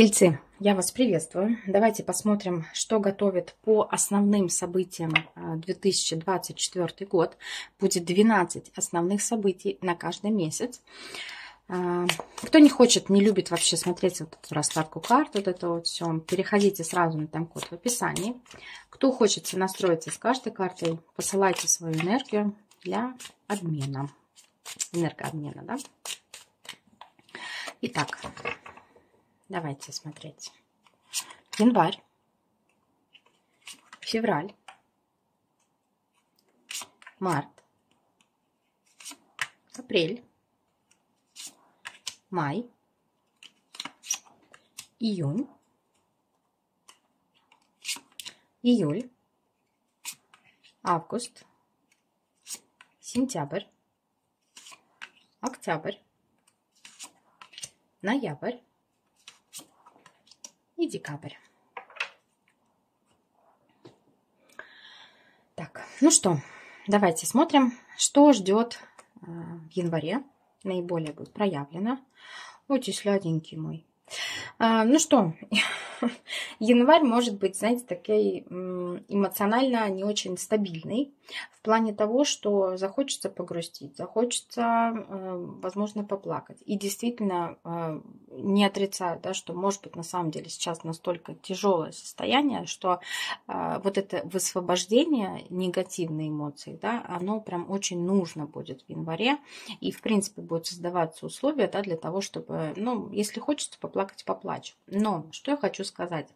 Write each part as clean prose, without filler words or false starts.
Тельцы, я вас приветствую. Давайте посмотрим, что готовит по основным событиям 2024 год. Будет 12 основных событий на каждый месяц. Кто не хочет, не любит вообще смотреть вот эту раскладку карт, вот это вот все, переходите сразу на там-код в описании. Кто хочет настроиться с каждой картой, посылайте свою энергию для обмена. Энергообмена, да? Итак, давайте смотреть. Январь, февраль, март, апрель, май, июнь, июль, август, сентябрь, октябрь, ноябрь и декабрь. Так, ну что, давайте смотрим, что ждет в январе. Наиболее будет проявлено. Очень сладенький мой. Ну что, январь может быть, знаете, такой эмоционально не очень стабильный. В плане того, что захочется погрустить, захочется, возможно, поплакать. И действительно, не отрицаю, да, что может быть на самом деле сейчас настолько тяжелое состояние, что вот это высвобождение негативной эмоции, да, оно прям очень нужно будет в январе. И, в принципе, будут создаваться условия, да, для того, чтобы, ну, если хочется поплакать, поплачь. Но что я хочу сказать.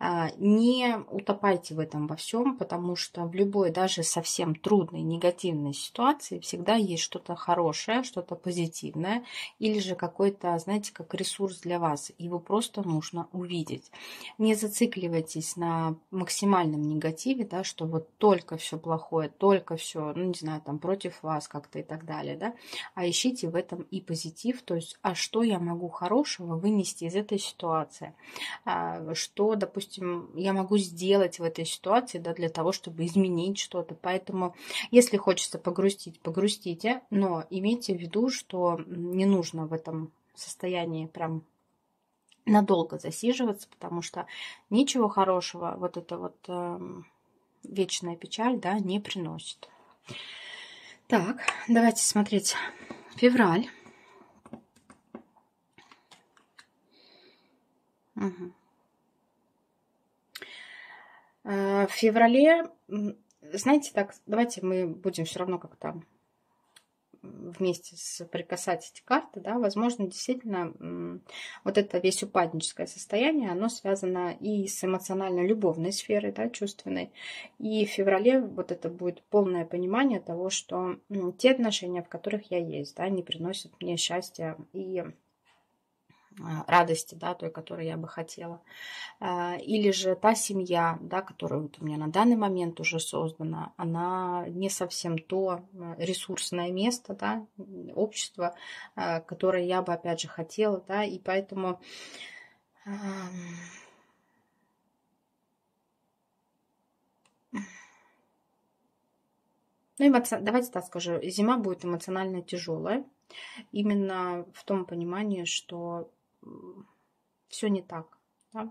Не утопайте в этом во всем, потому что в любой, даже совсем трудной, негативной ситуации всегда есть что-то хорошее, что-то позитивное или же какой-то, знаете, как ресурс для вас. Его просто нужно увидеть. Не зацикливайтесь на максимальном негативе, да, что вот только все плохое, только все, ну не знаю, там против вас как-то и так далее, да, а ищите в этом и позитив, то есть, а что я могу хорошего вынести из этой ситуации, что, допустим, я могу сделать в этой ситуации, да, для того, чтобы изменить что-то. Поэтому, если хочется погрустить, погрустите, но имейте в виду, что не нужно в этом состоянии прям надолго засиживаться, потому что ничего хорошего вот эта вот вечная печаль, да, не приносит. Так, давайте смотреть февраль. Угу. В феврале, знаете, так, давайте мы будем все равно как-то вместе соприкасать эти карты, да, возможно, действительно, вот это весь упадническое состояние, оно связано и с эмоционально-любовной сферой, да, чувственной, и в феврале вот это будет полное понимание того, что те отношения, в которых я есть, да, не приносят мне счастья и радости, да, той, которой я бы хотела. Или же та семья, да, которая вот у меня на данный момент уже создана, она не совсем то ресурсное место, да, общество, которое я бы, опять же, хотела, да, и поэтому ну, давайте так скажу, зима будет эмоционально тяжелая, именно в том понимании, что все не так, да?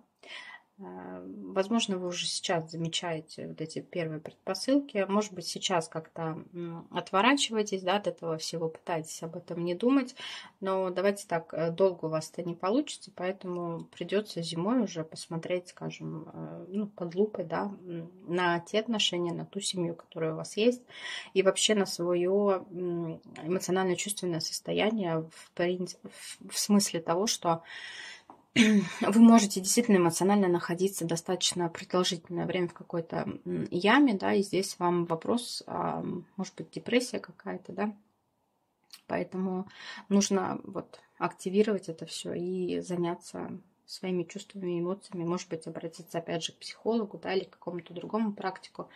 Возможно, вы уже сейчас замечаете вот эти первые предпосылки. Может быть, сейчас как-то отворачиваетесь, да, от этого всего, пытаетесь об этом не думать. Но давайте так, долго у вас это не получится, поэтому придется зимой уже посмотреть, скажем, ну, под лупой, да, на те отношения, на ту семью, которая у вас есть, и вообще на свое эмоционально-чувственное состояние в смысле того, что вы можете действительно эмоционально находиться достаточно продолжительное время в какой-то яме, да, и здесь вам вопрос, может быть, депрессия какая-то, да, поэтому нужно вот активировать это все и заняться своими чувствами, эмоциями, может быть, обратиться опять же к психологу, да, или к какому-то другому практику,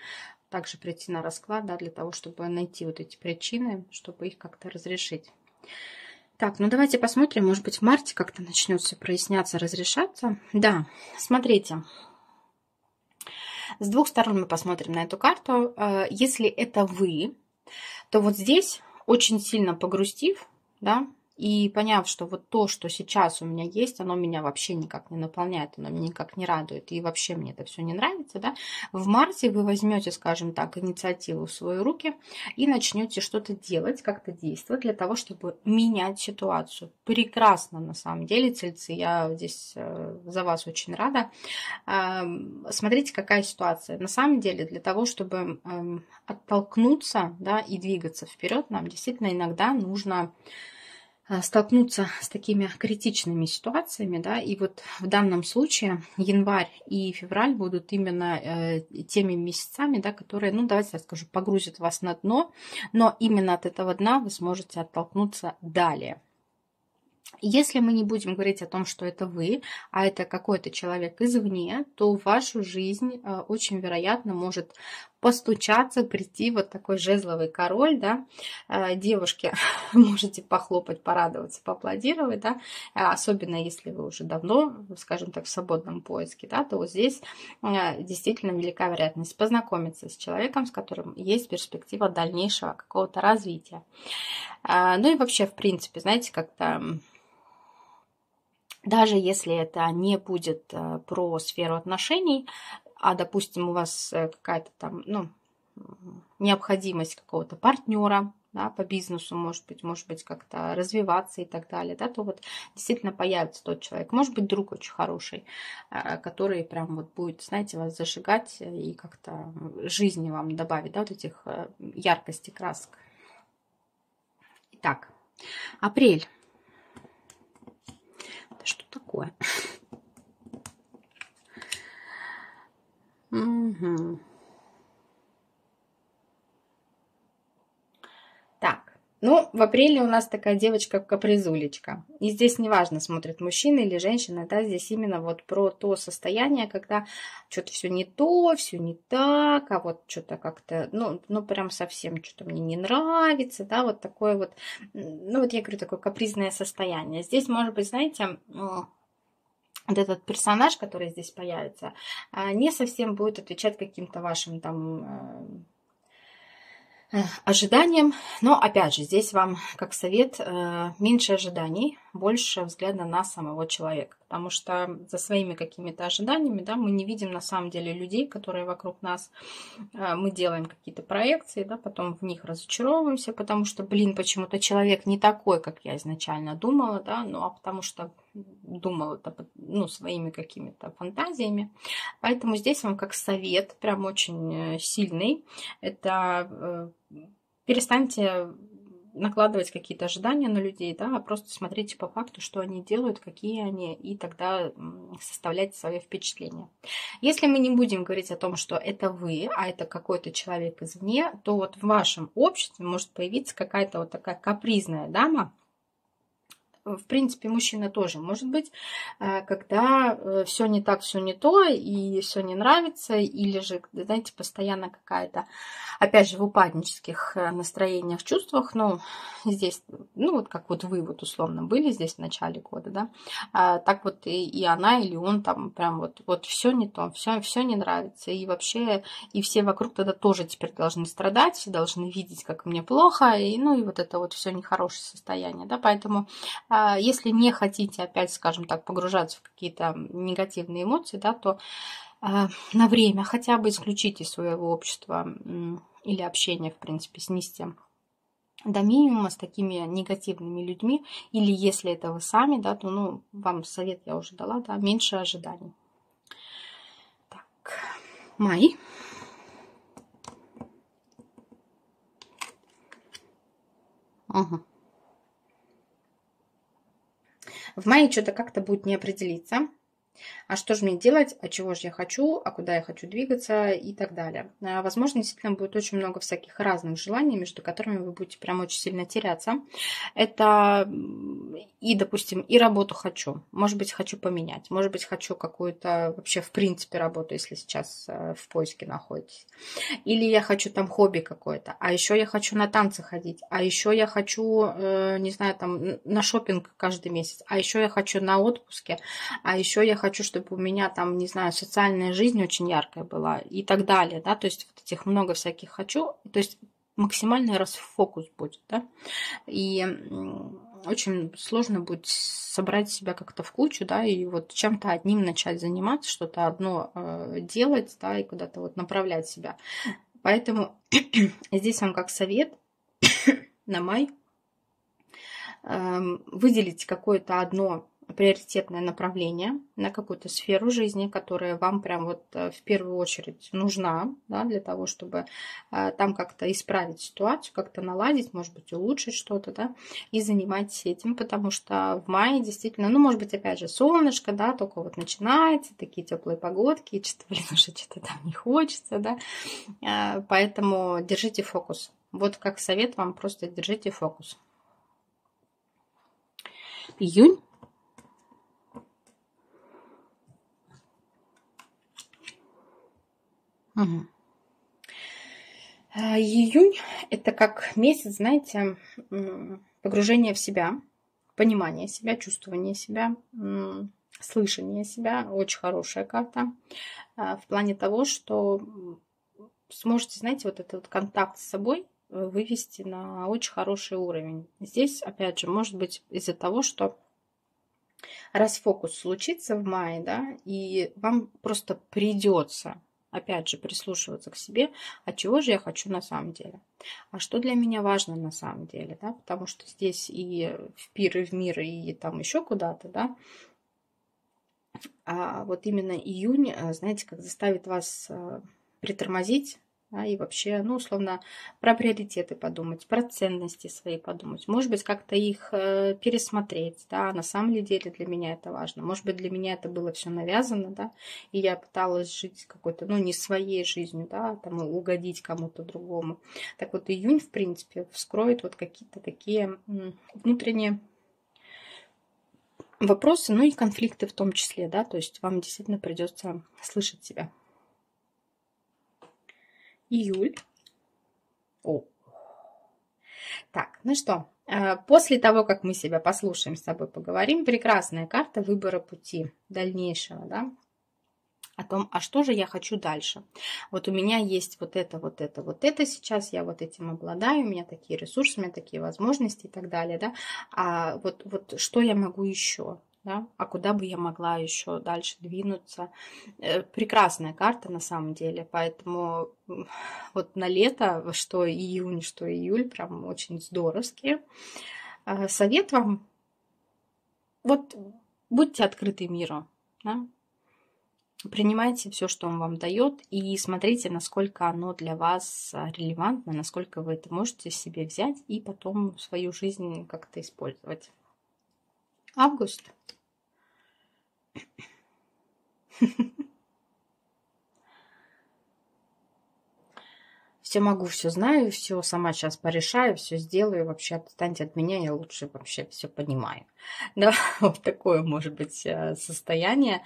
также прийти на расклад, да, для того, чтобы найти вот эти причины, чтобы их как-то разрешить. Так, ну давайте посмотрим, может быть, в марте как-то начнет все проясняться, разрешаться. Да, смотрите. С двух сторон мы посмотрим на эту карту. Если это вы, то вот здесь, очень сильно погрустив, да, И поняв, что вот то, что сейчас у меня есть, оно меня вообще никак не наполняет, оно меня никак не радует, и вообще мне это все не нравится, да, в марте вы возьмете, скажем так, инициативу в свои руки и начнете что-то делать, как-то действовать для того, чтобы менять ситуацию. Прекрасно, на самом деле, тельцы, я здесь за вас очень рада. Смотрите, какая ситуация. На самом деле, для того, чтобы оттолкнуться, да, и двигаться вперед, нам действительно иногда нужно столкнуться с такими критичными ситуациями, да, и вот в данном случае январь и февраль будут именно теми месяцами, да, которые, ну, давайте я скажу, погрузят вас на дно, но именно от этого дна вы сможете оттолкнуться далее. Если мы не будем говорить о том, что это вы, а это какой-то человек извне, то в вашу жизнь очень вероятно может постучаться, прийти вот такой жезловый король, да, девушки, можете похлопать, порадоваться, поаплодировать, да, особенно если вы уже давно, скажем так, в свободном поиске, да, то вот здесь действительно велика вероятность познакомиться с человеком, с которым есть перспектива дальнейшего какого-то развития. Ну и вообще, в принципе, знаете, как-то даже если это не будет про сферу отношений, а, допустим, у вас какая-то там, ну, необходимость какого-то партнера, да, по бизнесу, может быть, как-то развиваться и так далее, да, то вот действительно появится тот человек. Может быть, друг очень хороший, который прям вот будет, знаете, вас зажигать и как-то жизни вам добавить, да, вот этих яркостей, красок. Итак, апрель. Это что такое? Угу. Так, ну, в апреле у нас такая девочка-капризулечка. И здесь неважно, смотрит мужчина или женщина, да, здесь именно вот про то состояние, когда что-то все не то, все не так, а вот что-то как-то, ну, прям совсем что-то мне не нравится, да, вот такое вот, ну, вот я говорю, такое капризное состояние. Здесь, может быть, знаете, вот этот персонаж, который здесь появится, не совсем будет отвечать каким-то вашим там ожиданиям. Но, опять же, здесь вам, как совет, меньше ожиданий, больше взгляда на самого человека. Потому что за своими какими-то ожиданиями, да, мы не видим на самом деле людей, которые вокруг нас. Мы делаем какие-то проекции, да, потом в них разочаровываемся, потому что, блин, почему-то человек не такой, как я изначально думала, да, ну а потому что думала, ну, своими какими-то фантазиями. Поэтому здесь вам как совет, прям очень сильный, это перестаньте накладывать какие-то ожидания на людей, да, а просто смотрите по факту, что они делают, какие они, и тогда составляйте свои впечатления. Если мы не будем говорить о том, что это вы, а это какой-то человек извне, то вот в вашем обществе может появиться какая-то вот такая капризная дама. В принципе, мужчина тоже может быть, когда все не так, все не то, и все не нравится, или же, знаете, постоянно какая-то, опять же, в упаднических настроениях, чувствах, ну, здесь, ну, вот как вот вы вот условно были здесь в начале года, да, так вот и она или он там прям вот все не то, все не нравится, и вообще, и все вокруг тогда тоже теперь должны страдать, все должны видеть, как мне плохо, и, ну, и вот это вот все нехорошее состояние, да, поэтому если не хотите опять, скажем так, погружаться в какие-то негативные эмоции, да, то на время хотя бы исключите из своего общества или общения, в принципе, снизьте до минимума с такими негативными людьми. Или если это вы сами, да, то, ну, вам совет я уже дала, да, меньше ожиданий. Так, май. Ага. В мае что-то как-то будет не определиться. А что же мне делать? А чего же я хочу? А куда я хочу двигаться? И так далее. Возможно, действительно будет очень много всяких разных желаний, между которыми вы будете прям очень сильно теряться. Это и, допустим, и работу хочу. Может быть, хочу поменять. Может быть, хочу какую-то вообще, в принципе, работу, если сейчас в поиске находитесь. Или я хочу там хобби какое-то. А еще я хочу на танцы ходить. А еще я хочу, не знаю, там на шопинг каждый месяц. А еще я хочу на отпуске. А еще я хочу, чтобы у меня там, не знаю, социальная жизнь очень яркая была и так далее, да, то есть вот этих много всяких хочу, то есть максимальный расфокус будет, да, и очень сложно будет собрать себя как-то в кучу, да, и вот чем-то одним начать заниматься, что-то одно делать, да, и куда-то вот направлять себя. Поэтому здесь вам как совет на май выделить какое-то одно приоритетное направление на какую-то сферу жизни, которая вам прям вот в первую очередь нужна, да, для того, чтобы там как-то исправить ситуацию, как-то наладить, может быть, улучшить что-то, да, и занимайтесь этим, потому что в мае действительно, ну, может быть, опять же, солнышко, да, только вот начинается, такие теплые погодки, и что-то, блин, уже что-то там не хочется, да, поэтому держите фокус. Вот как совет вам, просто держите фокус. Июнь. Угу. Июнь – это как месяц, знаете, погружение в себя, понимание себя, чувствование себя, слышание себя. Очень хорошая карта в плане того, что сможете, знаете, вот этот контакт с собой вывести на очень хороший уровень. Здесь, опять же, может быть из-за того, что расфокус случится в мае, да, и вам просто придется опять же прислушиваться к себе, а чего же я хочу на самом деле, а что для меня важно на самом деле, да, потому что здесь и в пир, и в мир, и там еще куда-то, да, а вот именно июнь, знаете, как заставит вас притормозить, да, и вообще, ну, условно, про приоритеты подумать, про ценности свои подумать, может быть, как-то их пересмотреть, да, на самом ли деле для меня это важно, может быть, для меня это было все навязано, да, и я пыталась жить какой-то, ну, не своей жизнью, да, там, угодить кому-то другому. Так вот, июнь, в принципе, вскроет вот какие-то такие внутренние вопросы, ну, и конфликты в том числе, да, то есть вам действительно придется слышать себя. Июль. О. Так, ну что, после того, как мы себя послушаем, с тобой поговорим, прекрасная карта выбора пути дальнейшего, да, о том, а что же я хочу дальше. Вот у меня есть вот это, вот это, вот это сейчас, я вот этим обладаю, у меня такие ресурсы, у меня такие возможности и так далее, да, а вот что я могу еще? Да? А куда бы я могла еще дальше двинуться? Прекрасная карта на самом деле, поэтому вот на лето, что июнь, что июль, прям очень здоровские. Совет вам, вот будьте открыты миру, да? Принимайте все, что он вам дает, и смотрите, насколько оно для вас релевантно, насколько вы это можете себе взять и потом в свою жизнь как-то использовать. Август. Все могу, все знаю, все сама сейчас порешаю, все сделаю, вообще отстаньте от меня, я лучше вообще все понимаю. Да, вот такое может быть состояние.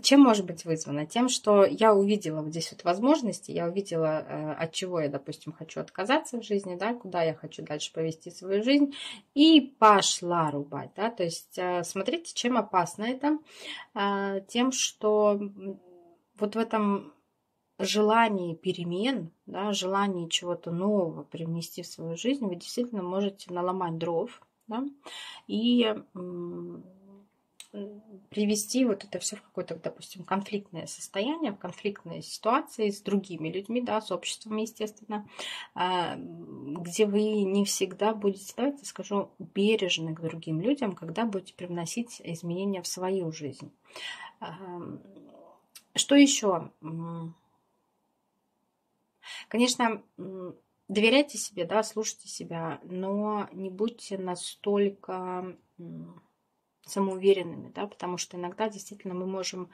Чем может быть вызвано? Тем, что я увидела вот здесь вот возможности, я увидела, от чего я, допустим, хочу отказаться в жизни, да, куда я хочу дальше повести свою жизнь, и пошла рубать, да, то есть смотрите, чем опасно это, тем, что вот в этом желание перемен, да, желание чего-то нового привнести в свою жизнь, вы действительно можете наломать дров, да, и привести вот это все в какое-то, допустим, конфликтное состояние, в конфликтные ситуации с другими людьми, да, с обществом, естественно, где вы не всегда будете, давайте скажу, бережны к другим людям, когда будете привносить изменения в свою жизнь. Что еще? Конечно, доверяйте себе, да, слушайте себя, но не будьте настолько самоуверенными, да, потому что иногда действительно мы можем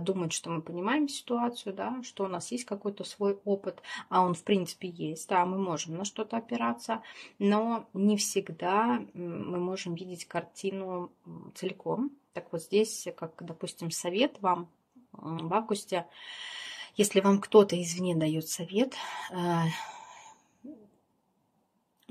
думать, что мы понимаем ситуацию, да, что у нас есть какой-то свой опыт, а он в принципе есть, да, мы можем на что-то опираться, но не всегда мы можем видеть картину целиком. Так вот здесь, как, допустим, совет вам в августе, если вам кто-то извне дает совет,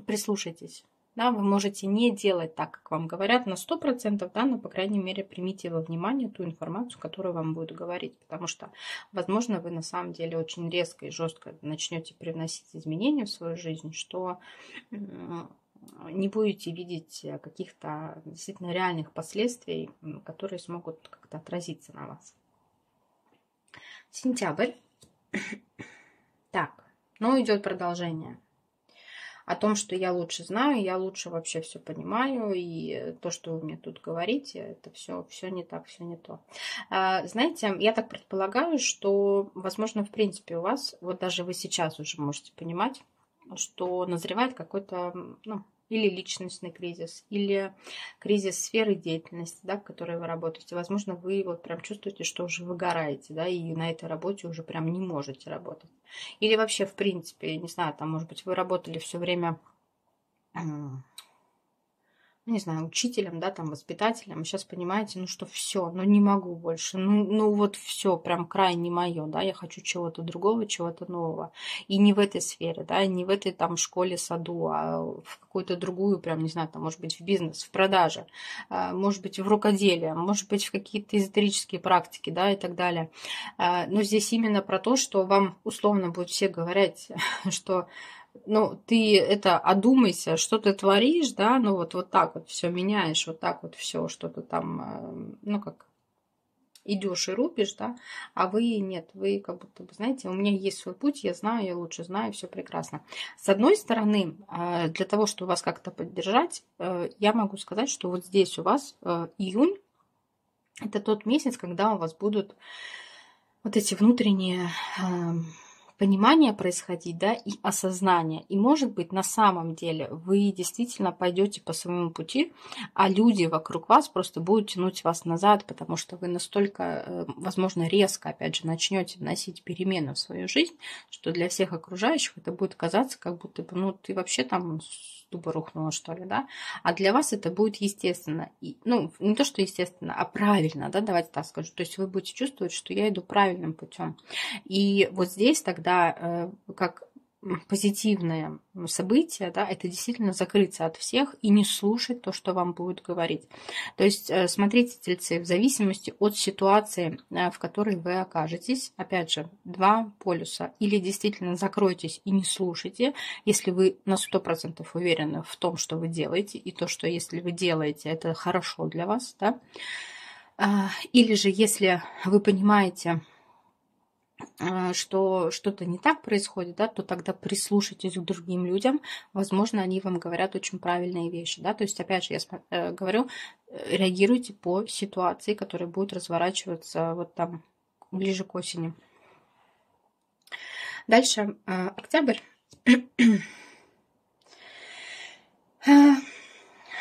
прислушайтесь, Да, вы можете не делать так, как вам говорят, на 100%, да, но, по крайней мере, примите во внимание ту информацию, которую вам будут говорить, потому что, возможно, вы на самом деле очень резко и жестко начнете привносить изменения в свою жизнь, что не будете видеть каких-то действительно реальных последствий, которые смогут как-то отразиться на вас. Сентябрь. Так, ну идет продолжение. О том, что я лучше знаю, я лучше вообще все понимаю, и то, что вы мне тут говорите, это все не так, все не то. Знаете, я так предполагаю, что, возможно, в принципе у вас, вот даже вы сейчас уже можете понимать, что назревает какой-то, ну, или личностный кризис, или кризис сферы деятельности, да, в которой вы работаете. Возможно, вы вот прям чувствуете, что уже выгораете, да, и на этой работе уже прям не можете работать. Или вообще, в принципе, не знаю, там, может быть, вы работали все время, не знаю, учителем, да, там, воспитателем, сейчас понимаете, ну, что все, ну, не могу больше, ну, вот все, прям крайне мое, да, я хочу чего-то другого, чего-то нового, и не в этой сфере, да, не в этой, там, школе, саду, а в какую-то другую, прям, не знаю, там, может быть, в бизнес, в продажи, может быть, в рукоделие, может быть, в какие-то эзотерические практики, да, и так далее, но здесь именно про то, что вам условно будут все говорить, что... Ну, ты это одумайся, что ты творишь, да, ну вот так вот все меняешь, вот так вот все, что ты там, ну как, идешь и рубишь, да, а вы нет, вы как будто бы, знаете, у меня есть свой путь, я знаю, я лучше знаю, все прекрасно. С одной стороны, для того, чтобы вас как-то поддержать, я могу сказать, что вот здесь у вас июнь, это тот месяц, когда у вас будут вот эти внутренние... понимание происходить, да, и осознание. И, может быть, на самом деле вы действительно пойдете по своему пути, а люди вокруг вас просто будут тянуть вас назад, потому что вы настолько, возможно, резко, опять же, начнете вносить перемены в свою жизнь, что для всех окружающих это будет казаться, как будто бы, ну, ты вообще там с дуба рухнула, что ли, да. А для вас это будет естественно. И, ну, не то, что естественно, а правильно, да, давайте так скажу. То есть вы будете чувствовать, что я иду правильным путем. И вот здесь тогда как позитивное событие, да, это действительно закрыться от всех и не слушать то, что вам будут говорить. То есть, смотрите, тельцы, в зависимости от ситуации, в которой вы окажетесь, опять же, два полюса, или действительно закройтесь и не слушайте, если вы на 100% уверены в том, что вы делаете, и то, что если вы делаете, это хорошо для вас, да, или же, если вы понимаете, что что-то не так происходит, да, то тогда прислушайтесь к другим людям, возможно, они вам говорят очень правильные вещи, да, то есть, опять же, я говорю, реагируйте по ситуации, которая будет разворачиваться вот там ближе к осени. Дальше, октябрь.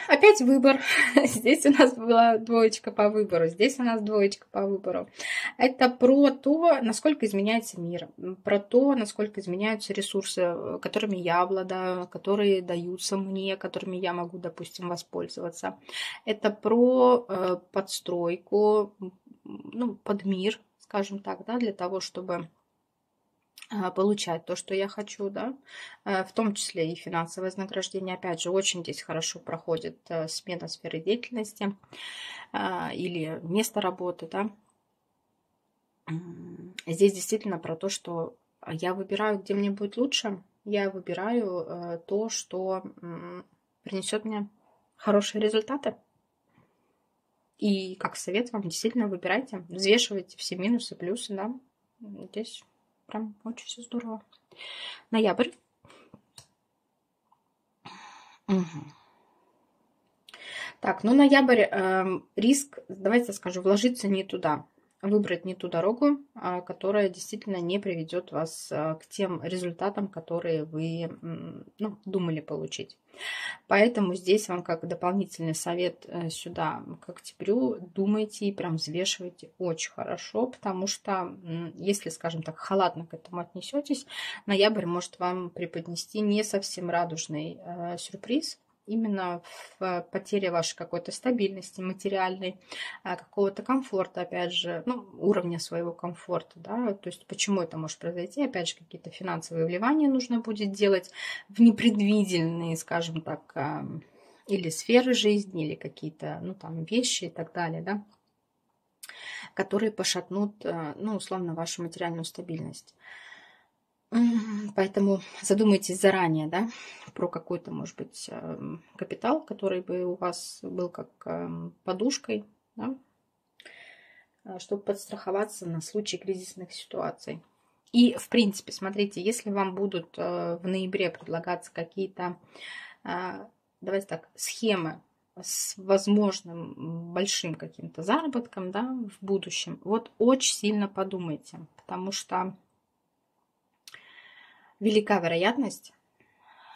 Опять выбор. Здесь у нас была двоечка по выбору. Здесь у нас двоечка по выбору. Это про то, насколько изменяется мир. Про то, насколько изменяются ресурсы, которыми я обладаю, которые даются мне, которыми я могу, допустим, воспользоваться. Это про подстройку, ну, под мир, скажем так, да, для того, чтобы... получать то, что я хочу, да, в том числе и финансовое вознаграждение. Опять же, очень здесь хорошо проходит смена сферы деятельности или место работы, да. Здесь действительно про то, что я выбираю, где мне будет лучше, я выбираю то, что принесет мне хорошие результаты. И как совет вам, действительно выбирайте, взвешивайте все минусы, плюсы, да, здесь... Прям очень все здорово. Ноябрь. Угу. Так, ну ноябрь, риск, давайте я скажу, вложиться не туда. Выбрать не ту дорогу, которая действительно не приведет вас к тем результатам, которые вы, ну, думали получить. Поэтому здесь вам как дополнительный совет сюда, к октябрю, думайте и прям взвешивайте очень хорошо, потому что если, скажем так, халатно к этому отнесетесь, ноябрь может вам преподнести не совсем радужный сюрприз. именно в потере вашей какой-то стабильности материальной, какого-то комфорта, опять же, ну, уровня своего комфорта, да, то есть почему это может произойти, опять же, какие-то финансовые вливания нужно будет делать в непредвиденные, скажем так, или сферы жизни, или какие-то, ну, там, вещи и так далее, да, которые пошатнут, ну, условно, вашу материальную стабильность. Поэтому задумайтесь заранее, да, про какой-то, может быть, капитал, который бы у вас был как подушкой, да, чтобы подстраховаться на случай кризисных ситуаций. И, в принципе, смотрите, если вам будут в ноябре предлагаться какие-то, давайте так, схемы с возможным большим каким-то заработком, да, в будущем, вот очень сильно подумайте, потому что велика вероятность,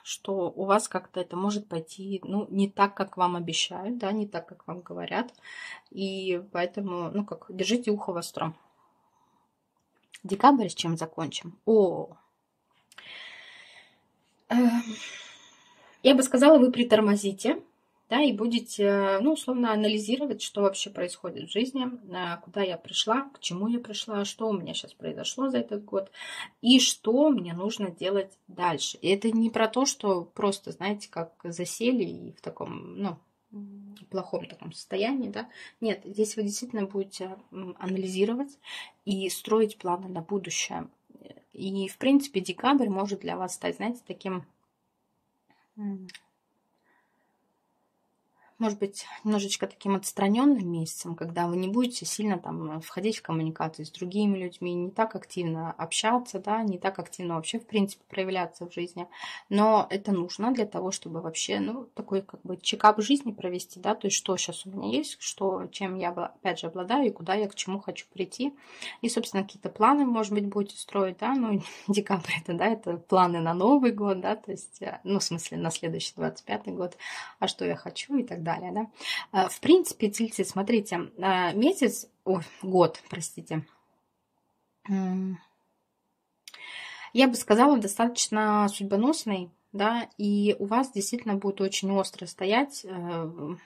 что у вас как-то это может пойти, ну, не так, как вам обещают, да, не так, как вам говорят. И поэтому, ну, как, держите ухо востро. Декабрь с чем закончим? Я бы сказала, вы притормозите, да, и будете, ну, условно, анализировать, что вообще происходит в жизни, куда я пришла, к чему я пришла, что у меня сейчас произошло за этот год, и что мне нужно делать дальше. И это не про то, что просто, знаете, как засели и в таком, ну, плохом таком состоянии, да. Нет, здесь вы действительно будете анализировать и строить планы на будущее. И, в принципе, декабрь может для вас стать, знаете, таким... может быть, немножечко таким отстраненным месяцем, когда вы не будете сильно там входить в коммуникацию с другими людьми, не так активно общаться, да, не так активно вообще, в принципе, проявляться в жизни. Но это нужно для того, чтобы вообще, ну, такой как бы чекап жизни провести, да, то есть что сейчас у меня есть, что, чем я, опять же, обладаю и куда я, к чему хочу прийти. И, собственно, какие-то планы, может быть, будете строить, да, ну, декабрь это, да, это планы на Новый год, да, то есть, ну, в смысле, на следующий 25-й год, а что я хочу и так далее, да? В принципе, тельцы, смотрите, год, я бы сказала, достаточно судьбоносный, да, и у вас действительно будет очень остро стоять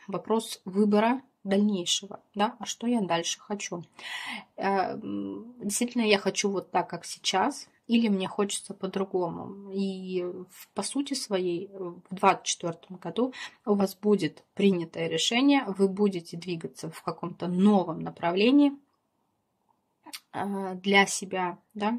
вопрос выбора дальнейшего, да, а что я дальше хочу. Действительно, я хочу вот так, как сейчас, или мне хочется по-другому. И по сути своей в 2024 году у вас будет принятое решение, вы будете двигаться в каком-то новом направлении для себя, да.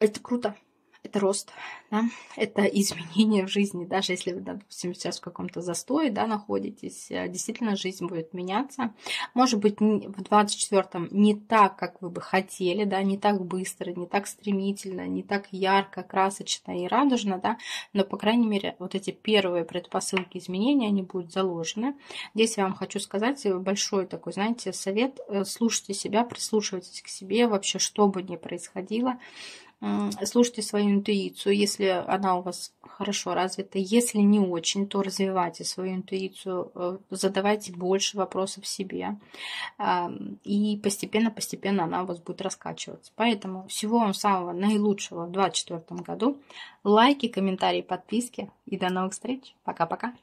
Это круто. Это рост, да? Это изменения в жизни. Даже если вы, допустим, сейчас в каком-то застое, да, находитесь, действительно жизнь будет меняться. Может быть, в 24-м не так, как вы бы хотели, да, не так быстро, не так стремительно, не так ярко, красочно и радужно, да, но, по крайней мере, вот эти первые предпосылки изменений, они будут заложены. Здесь я вам хочу сказать большой такой, знаете, совет. Слушайте себя, прислушивайтесь к себе, вообще, что бы ни происходило. Слушайте свою интуицию, если она у вас хорошо развита. Если не очень, то развивайте свою интуицию, задавайте больше вопросов себе. И постепенно-постепенно она у вас будет раскачиваться. Поэтому всего вам самого наилучшего в 2024 году. Лайки, комментарии, подписки. И до новых встреч. Пока-пока.